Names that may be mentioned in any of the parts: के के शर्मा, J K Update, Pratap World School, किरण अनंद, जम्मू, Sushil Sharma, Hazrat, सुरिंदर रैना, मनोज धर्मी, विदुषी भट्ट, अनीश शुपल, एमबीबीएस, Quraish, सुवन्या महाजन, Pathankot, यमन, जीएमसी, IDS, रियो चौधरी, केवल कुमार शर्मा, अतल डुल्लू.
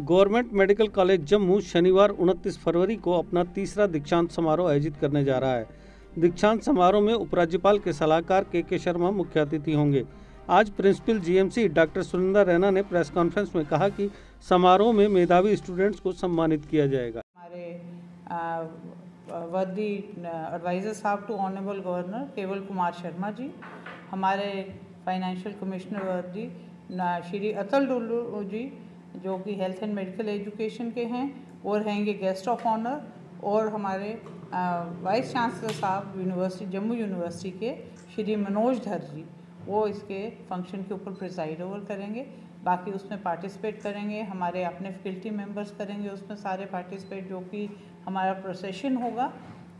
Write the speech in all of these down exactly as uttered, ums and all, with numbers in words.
Government medical college जम्मू शनिवार उनतीस फरवरी को अपना तीसरा दीक्षांत समारोह आयोजित करने जा रहा है। दीक्षांत समारोह में उपराज्यपाल के सलाहकार के के शर्मा मुख्य अतिथि होंगे। आज principal जीएमसी doctor सुरिंदर रैना ने प्रेस कॉन्फ्रेंस में कहा कि समारोह में मेधावी स्टूडेंट्स को सम्मानित किया जाएगा। हमारे वर्दी एडवाइजर साहब टू ऑनरेबल गवर्नर केवल कुमार शर्मा जी, हमारे फाइनेंशियल कमिश्नर वर्दी श्री अतल डुल्लू जी जो कि हेल्थ एंड मेडिकल एजुकेशन के हैं और रहेंगे गेस्ट ऑफ ऑनर, और हमारे वाइस चांसलर साहब यूनिवर्सिटी जम्मू यूनिवर्सिटी के श्री मनोज धर्मी जी, वो इसके फंक्शन के ऊपर प्रिसाइड ओवर करेंगे। बाकी उसमें पार्टिसिपेट करेंगे हमारे अपने फैकल्टी मेंबर्स करेंगे उसमें सारे पार्टिसिपेट, जो कि हमारा प्रोसेशन होगा।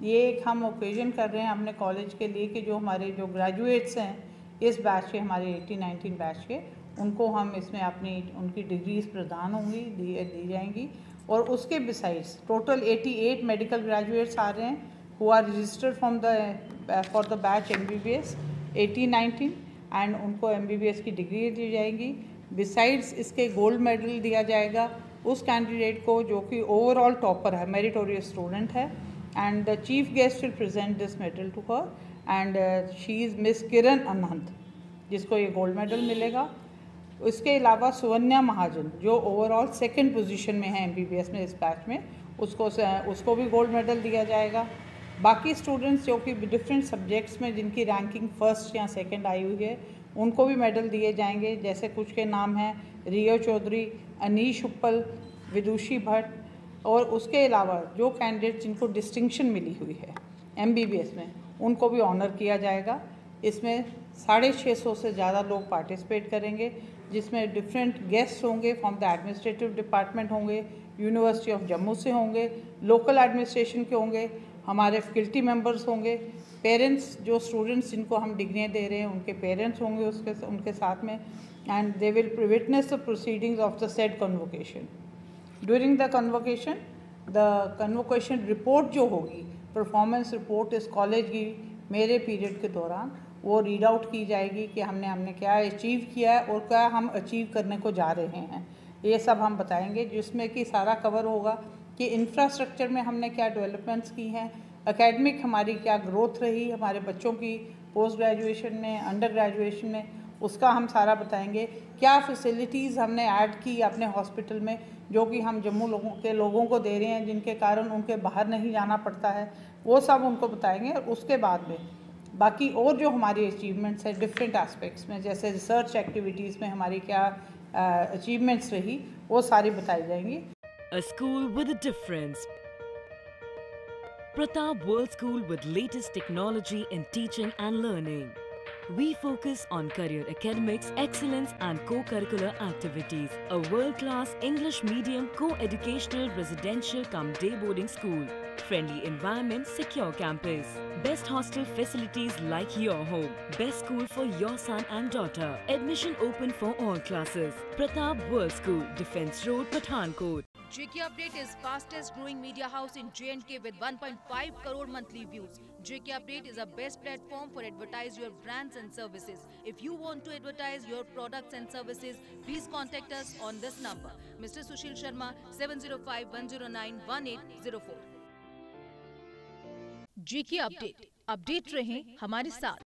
ये एक हम ओकेजन कर रहे हैं अपने कॉलेज के लिए कि जो हमारे जो ग्रेजुएट्स हैं इस बैच के, हमारे अठारह उन्नीस बैच के, उनको हम इसमें अपनी उनकी डिग्रीज प्रदान होंगी दी जाएंगी। और उसके बिसाइड्स टोटल अठासी मेडिकल ग्रेजुएट्स आ रहे हैं who are registered from the for the batch M B B S अठारह उन्नीस, एंड उनको एम बी बी एस की डिग्री दी जाएगी। बिसाइड्स इसके गोल्ड मेडल दिया जाएगा उस कैंडिडेट को जो कि ओवरऑल टॉपर है, मेरिटोरियस स्टूडेंट है, and the chief guest will present this medal to her, and she is miss किरण अनंद जिसको ये गोल्ड मेडल मिलेगा। इसके अलावा सुवन्या महाजन जो ओवरऑल सेकंड पोजीशन में है एमबीबीएस में इस बैच में, उसको उसको भी गोल्ड मेडल दिया जाएगा। बाकी स्टूडेंट्स जो कि डिफरेंट सब्जेक्ट्स में जिनकी रैंकिंग फर्स्ट या सेकंड आई हुई है उनको भी मेडल दिए जाएंगे। जैसे कुछ के नाम हैं रियो चौधरी, अनीश शुपल, विदुषी भट्ट, और उसके अलावा जो कैंडिडेट जिनको डिस्टिंक्शन मिली हुई है एमबीबीएस में उनको भी ऑनर किया जाएगा। इसमें साढ़े छः सौ से ज़्यादा लोग पार्टिसिपेट करेंगे जिसमें डिफरेंट गेस्ट होंगे फ्रॉम द एडमिनिस्ट्रेटिव डिपार्टमेंट होंगे, यूनिवर्सिटी ऑफ जम्मू से होंगे, लोकल एडमिनिस्ट्रेशन के होंगे, हमारे फैकल्टी मेंबर्स होंगे, पेरेंट्स जो स्टूडेंट्स जिनको हम डिग्रियाँ दे रहे हैं उनके पेरेंट्स होंगे उसके उनके साथ में, and they will witness the proceedings of the said convocation. During the convocation the convocation report जो होगी परफॉर्मेंस रिपोर्ट इस कॉलेज की मेरे पीरियड के दौरान वो रीड आउट की जाएगी कि हमने हमने क्या अचीव किया है और क्या हम अचीव करने को जा रहे हैं, ये सब हम बताएंगे जिसमें कि सारा कवर होगा कि इंफ्रास्ट्रक्चर में हमने क्या डेवलपमेंट्स की हैं, एकेडमिक हमारी क्या ग्रोथ रही हमारे बच्चों की पोस्ट ग्रेजुएशन में अंडर ग्रेजुएशन में, उसका हम सारा बताएंगे। क्या फैसिलिटीज़ हमने ऐड की अपने हॉस्पिटल में जो कि हम जम्मू लोगों के लोगों को दे रहे हैं जिनके कारण उनके बाहर नहीं जाना पड़ता है, वो सब उनको बताएंगे। और उसके बाद में बाकी और जो हमारी अचीवमेंट्स हैं डिफरेंट एस्पेक्ट्स में जैसे रिसर्च एक्टिविटीज़ में हमारी क्या अचीवमेंट्स रही वो सारी बताई जाएंगी। A school with a difference. Pratap World School with latest technology in teaching and learning. We focus on career academics, excellence and co-curricular activities. A world-class English medium co-educational residential cum day boarding school. Friendly environment, secure campus. Best hostel facilities like your home. Best school for your son and daughter. Admission open for all classes. Pratap World School, Defence Road, Pathankot. J K Update is fastest growing media house in J and K with one point five crore monthly views. J K Update is a best platform for advertise your brands and services. If you want to advertise your products and services, please contact us on this number. Mister Sushil Sharma, seven zero five one zero nine one eight zero four. J K Update. Update रहें हमारे साथ।